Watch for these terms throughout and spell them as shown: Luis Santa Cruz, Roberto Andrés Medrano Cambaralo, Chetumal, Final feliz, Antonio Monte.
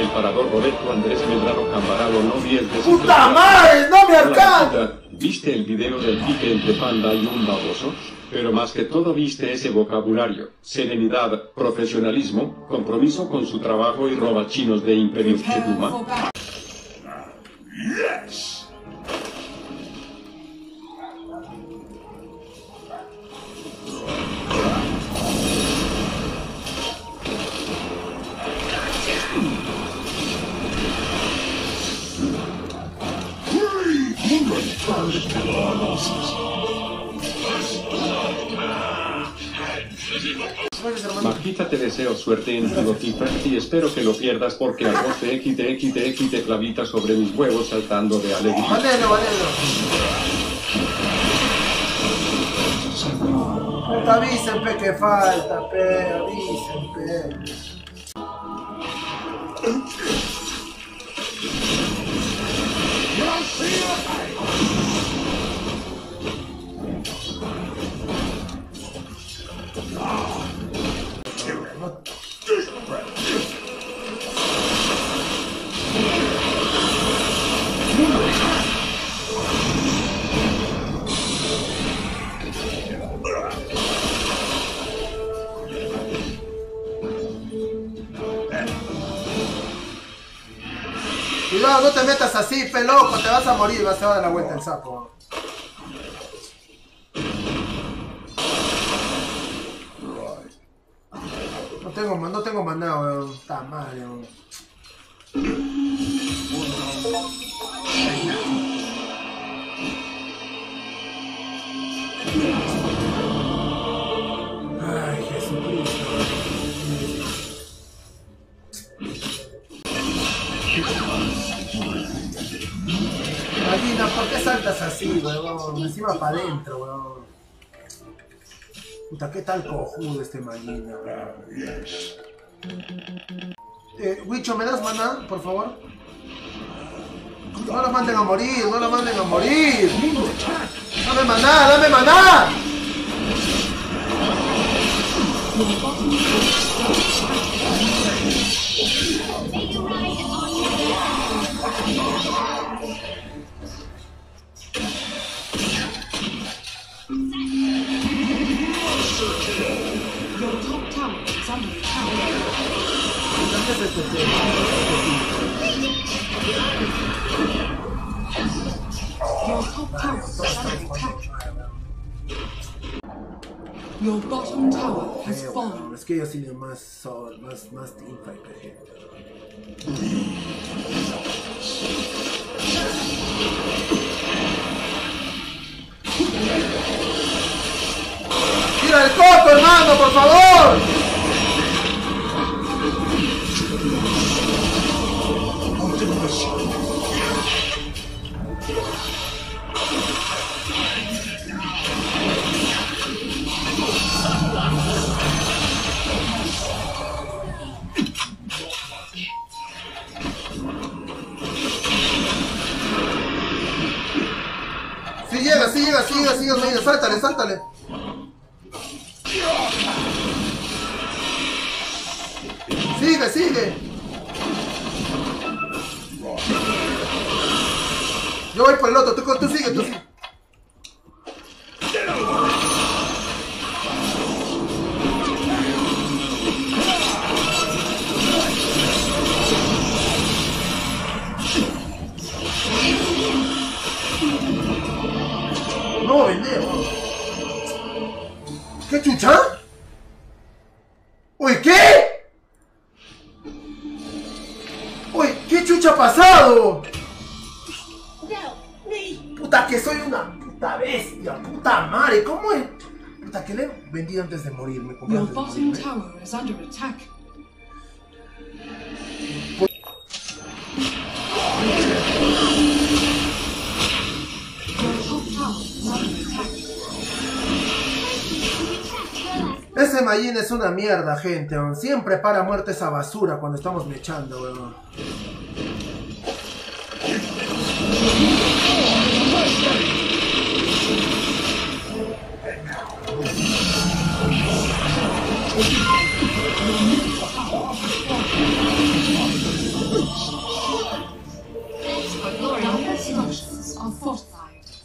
El parador Roberto Andrés Medrano Cambaralo no 10 de... ¡Puta madre! ¡No me alcanza! ¿Viste el video del pique entre Panda y un baboso? Pero más que todo viste ese vocabulario: serenidad, profesionalismo, compromiso con su trabajo y robachinos de Imperio Chetumal. Majita, te deseo suerte en tu lotifact y espero que lo pierdas porque a vos te te clavita sobre mis huevos saltando de alegría. Valero. Avisen pe que falta, pe, avisen pe. Cuidado, no te metas así, pe loco, te vas a morir, vas a dar la vuelta el sapo. No tengo maná, weón. Está mal, weón. Ay, Jesucristo. Marina, ¿por qué saltas así, weón? Encima para adentro, weón. Puta, ¿qué tal cojudo este Marina, weón? Wicho, ¿me das maná, por favor? No lo manden a morir, no lo manden a morir. ¡Dame maná, dame maná! Your bottom tower has fallen. Es que yo sí más teamfight que gente. ¡Tira el coco, hermano, por favor! Sigue, sáltale. Sigue. Yo voy por el otro, tú sigue, No, vendeo. ¿Qué chucha? Oye, ¿qué? Oye, ¿qué chucha ha pasado? Puta que soy una puta bestia, puta madre, ¿cómo es? Puta que le he vendido antes de morir, me compré antes de morir. Your bottom tower is under attack. Ese Majin es una mierda, gente, weón. Siempre para muerte esa basura cuando estamos mechando, weón.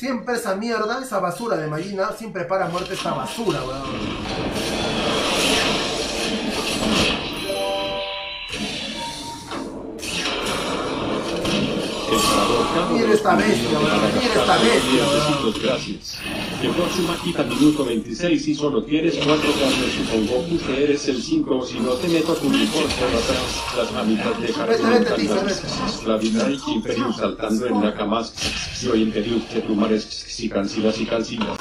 Siempre esa mierda, esa basura de Mayina, siempre para muerte esta basura, weón. Mira esta bestia, weón. Mira esta bestia, weón. Gracias. Que próxima quita minuto 26 y solo quieres 4 carnes, supongo que eres el 5 o si no te meto tu uniforme atrás, las mamitas de jardín. La vida y que imperius saltando en la cama, yo imperius que tu mares si cansilas y cansilas.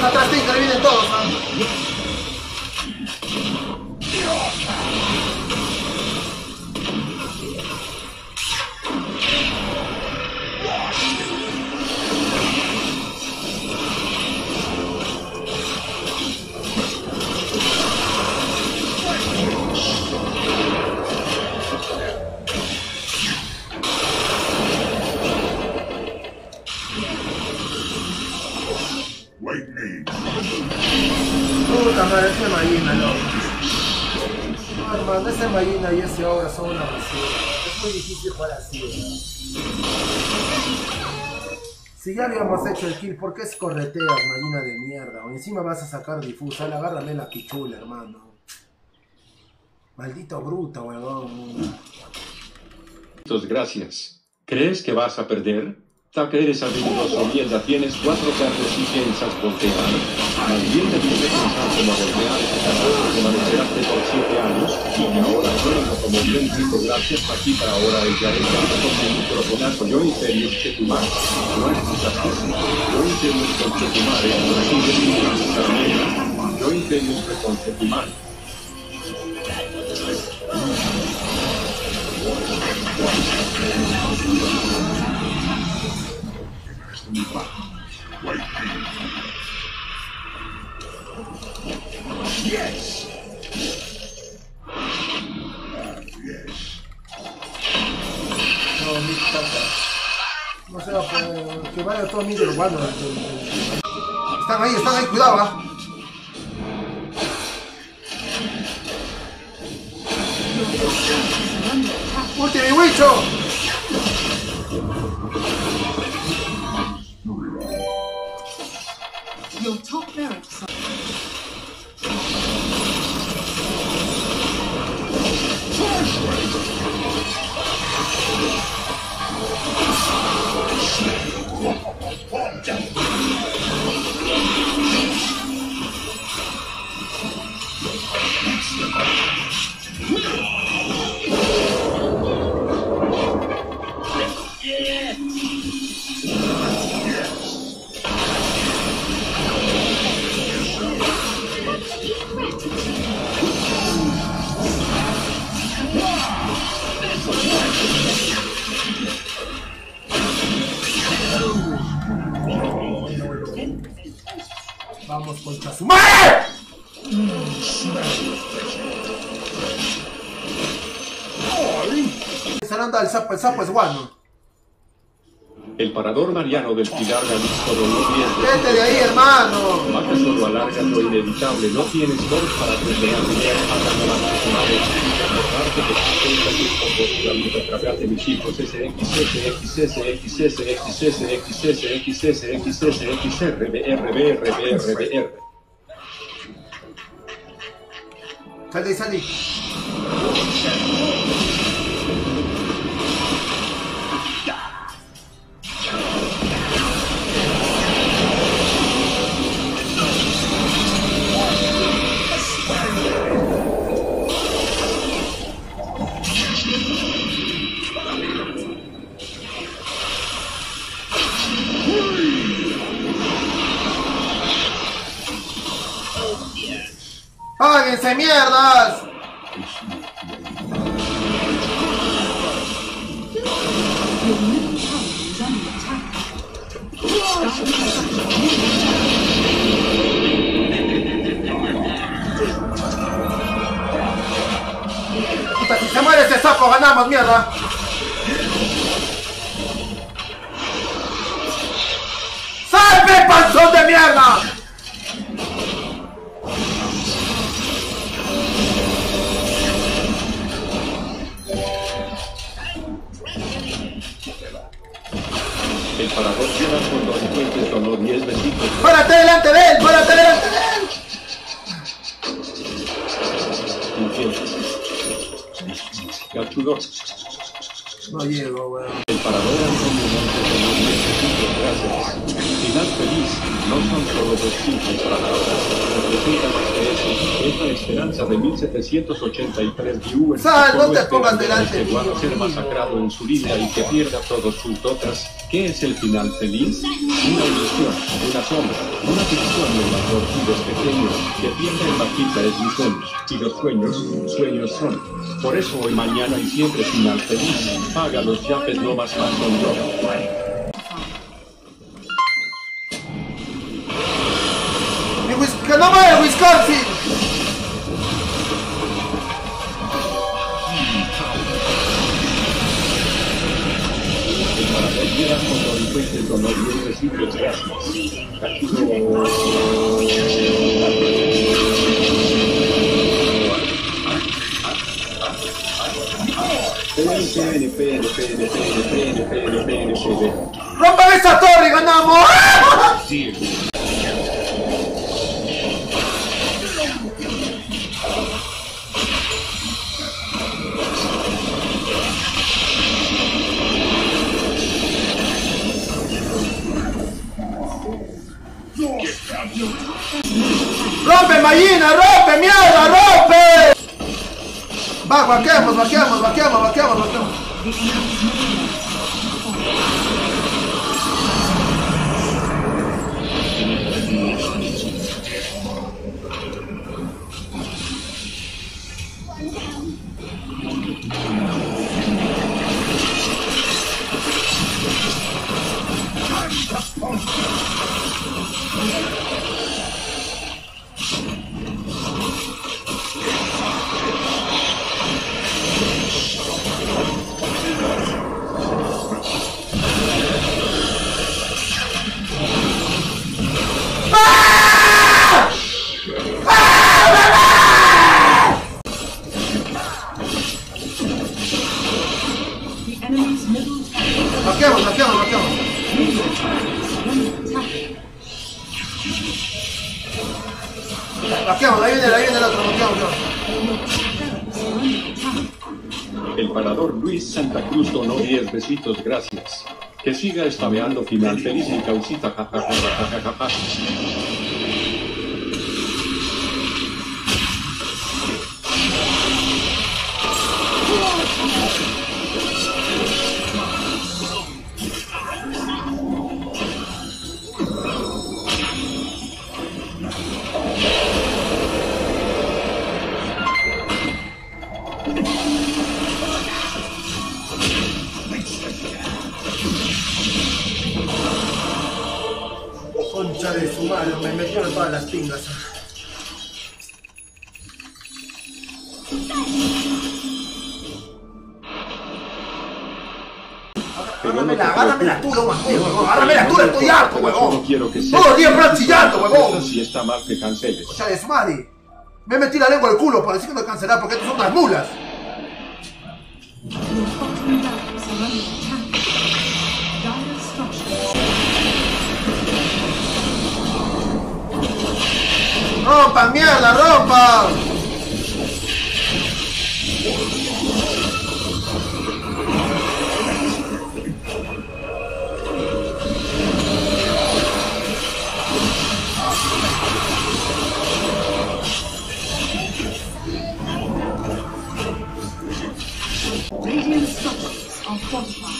Atrás, Tinker, vienen todos, man. Puta madre, ese Mayina, loco. No, hermano, ese Mayina y ese Obra son una basura. Es muy difícil jugar así, ¿verdad? Si ya habíamos hecho el kill, ¿por qué escorreteas, Mayina de mierda? O encima vas a sacar difusa, agárrale la pichula, hermano. Maldito bruto, huevón. Gracias. ¿Crees que vas a perder? Que eres habilidoso, mierda, tienes 4 cartas y piensas voltear. Alguien te dice pensar como voltear, que manejeraste por 7 años, y que ahora suena como bien rico, gracias Paquita, ahora el ya es con mi yo imperio Chetumar, no es desastroso, yo imperio con Chetumar, es yo imperio con Chetumar. Yes. Yes. No, mi tata. No se va a poder. Que vaya todo mi guano. Están ahí, cuidado, ¿eh? ¡Último huicho! Your top barracks. Vamos contra su madre. El sapo es guano. El parador mariano del pilar Jalisco no. ¡Vete de ahí, hermano! Mata solo alarga lo inevitable. No tienes gol para aprender a pelear a la de mis chicos. Salí. ¡Páguense mierdas! Dale, sapo, ganamos, mierda. ¡Salve, panzón de mierda! El parador lleva cuando se cuente el honor 10 versículos. ¡Párate delante de él! ¡Párate delante de él! Capturó. No llego, weón. El parador es un momento de los necesitos, gracias. Final feliz no son solo dos simples palabras. Representan que es la esperanza de 1783 viewers. ¡Sal, no te pongas delante! Que va a ser masacrado en su línea y que pierda todos sus dotas. ¿Qué es el final feliz? Una ilusión, una sombra, una ficción de los torcidos pequeños que pierde en vaquita es mi sueño. Y los sueños, sueños son. Por eso hoy, mañana y siempre final feliz. Paga los yapes, no más con yo. ¡No vaya, Wisconsin! ¡Rompan esa torre y ganamos! ¡Rompe, Mayina! ¡Rompe, mierda! ¡Rompe! Va, vaqueamos, vaqueamos, vaqueamos, vaqueamos, vaqueamos. El parador Luis Santa Cruz donó 10 besitos, gracias. Que siga estabeando final feliz y causita jajajajajaja. Concha de su madre, me metió en todas las pingas. Agárramela tú, no más, huevón. Agárramela tú, estoy harto, huevón. No quiero que sea. Todo el día franchillando, huevón. Si está mal, que canceles. Concha de su madre. Me metí la lengua al culo para decir que no cancelar porque estos son unas mulas. ¡Rompan, mierda, rompan! Radiant structures are fortified.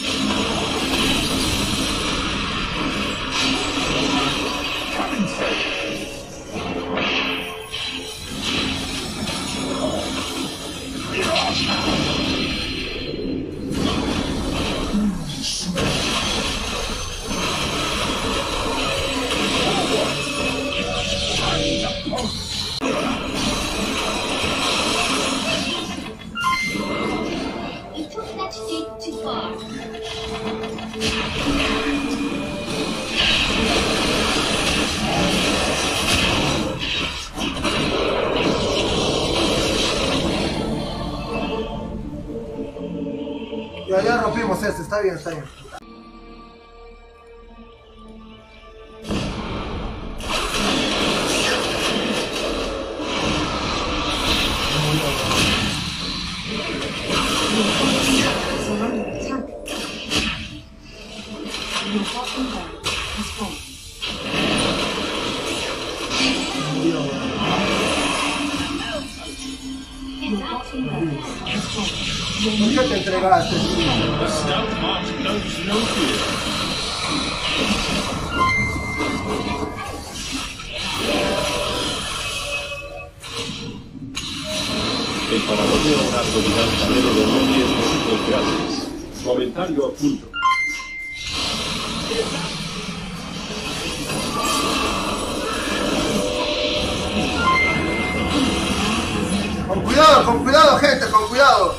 think too far. Ya, ya rompimos este, está bien, está bien. ¿Por qué te entregaste? El parador de una autoridad salero de 9 grados. Comentario a punto. Con cuidado gente, con cuidado.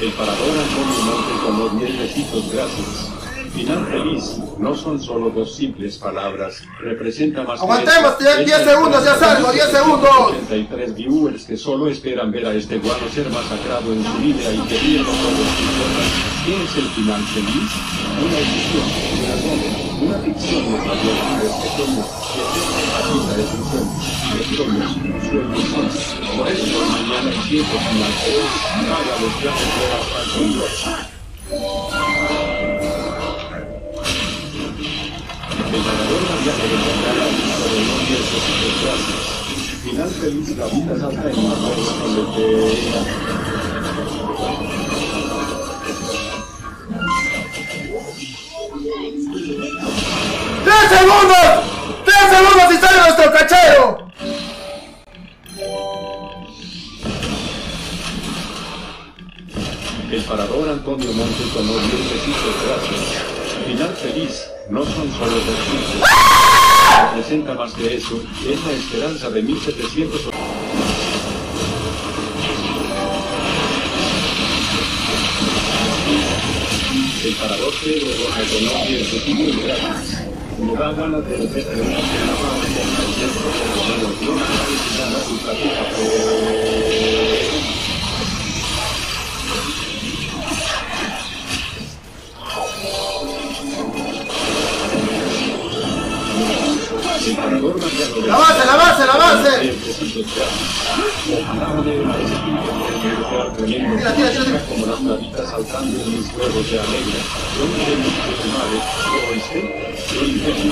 El parador Antonio Monte con los 10 besitos, gracias. Final feliz, no son solo dos simples palabras, representa más. Aguantemos, tienen 10 segundos, ya salgo, 10 segundos. 83 viewers que solo esperan ver a este guano ser masacrado en su vida y queriendo con los personas. ¿Qué es el final feliz? Una edición, una sombra, una ficción de la vida que somos, que siempre facilita de sus sueños, que somos, sueños son. Por eso mañana el tiempo final feliz, haga los planes de las partidas. Final feliz, la vida salta en manos con el que era. ¡3 segundos! ¡3 segundos y sale nuestro cachero! El parador Antonio Monte con los 10 besitos, gracias. Final feliz, no son solo los besitos. Representa más que eso, es la esperanza de 1700. El parador Pedro Roja con 10 grados. Como da ganas de repente de una cena más de 400 por lo menos, no está visitando su platita, pero... ¡La base, la base, la base! Mira, tira, tira, tira. Como las navitas saltando en mis huevos de alegría. Yo no tengo muchos males, ¿lo oíste? Yo intento.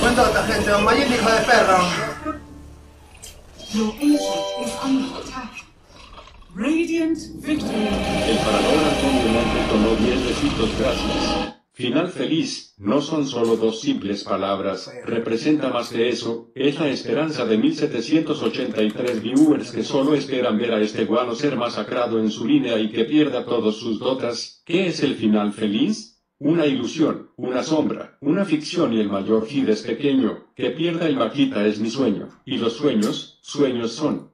Cuánta otra gente, don Mayim, hijo de perro. El parador Antonio Monte tomó 10 besitos, gracias. Final feliz, no son solo dos simples palabras, representa más que eso, es la esperanza de 1783 viewers que solo esperan ver a este guano ser masacrado en su línea y que pierda todos sus dotas. ¿Qué es el final feliz? Una ilusión, una sombra, una ficción y el mayor hit es pequeño, que pierda el vaquita es mi sueño, y los sueños, sueños son.